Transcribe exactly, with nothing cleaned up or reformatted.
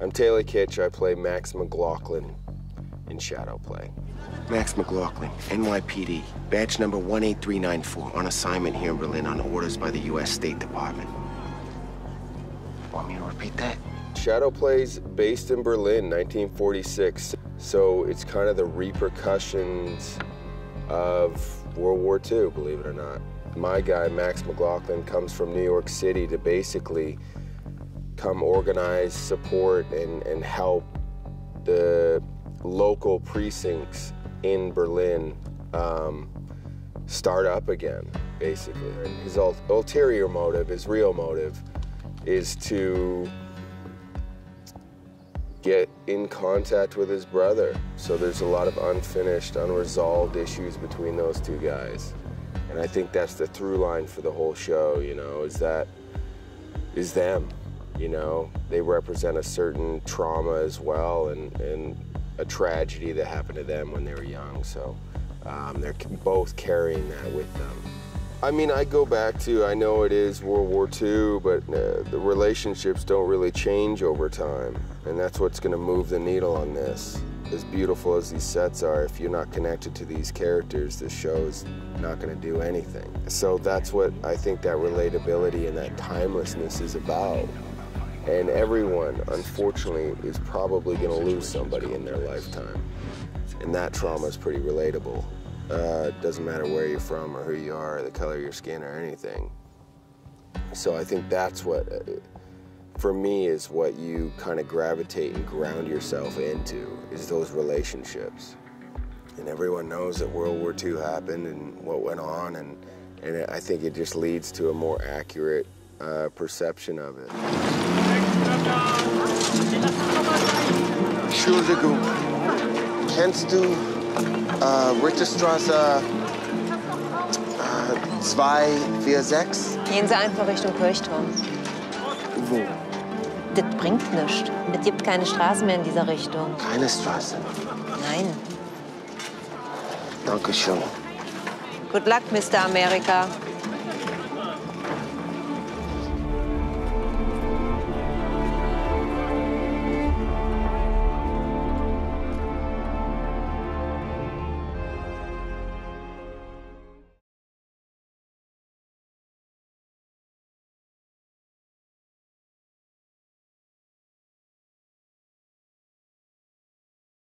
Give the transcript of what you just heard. I'm Taylor Kitsch. I play Max McLaughlin in Shadowplay. Max McLaughlin, N Y P D, badge number one eight three nine four, on assignment here in Berlin on orders by the U S State Department. Want me to repeat that? Shadowplay's based in Berlin, nineteen forty-six, so it's kind of the repercussions of World War Two, believe it or not. My guy, Max McLaughlin, comes from New York City to basically come organize, support, and, and help the local precincts in Berlin um, start up again, basically. And his ul ulterior motive, his real motive, is to get in contact with his brother. So there's a lot of unfinished, unresolved issues between those two guys. And I think that's the through line for the whole show, you know, is that, is them, you know? They represent a certain trauma as well, and, and a tragedy that happened to them when they were young. So um, they're both carrying that with them. I mean, I go back to, I know it is World War Two, but uh, the relationships don't really change over time. And that's what's gonna move the needle on this. As beautiful as these sets are, if you're not connected to these characters, this show's not gonna do anything. So that's what I think that relatability and that timelessness is about. And everyone, unfortunately, is probably gonna lose somebody in their lifetime. And that trauma is pretty relatable. Uh, it doesn't matter where you're from or who you are or the color of your skin or anything. So I think that's what, uh, for me, is what you kind of gravitate and ground yourself into, is those relationships. And everyone knows that World War Two happened and what went on, and, and it, I think it just leads to a more accurate uh, perception of it. Schuldigoo. Kennst du uh, Richterstraße uh, two forty-six? Gehen Sie einfach Richtung Kirchturm. Wo? Das bringt nichts. Es gibt keine Straßen mehr in dieser Richtung. Keine Straße? Nein. Dankeschön. Good luck, Mister America.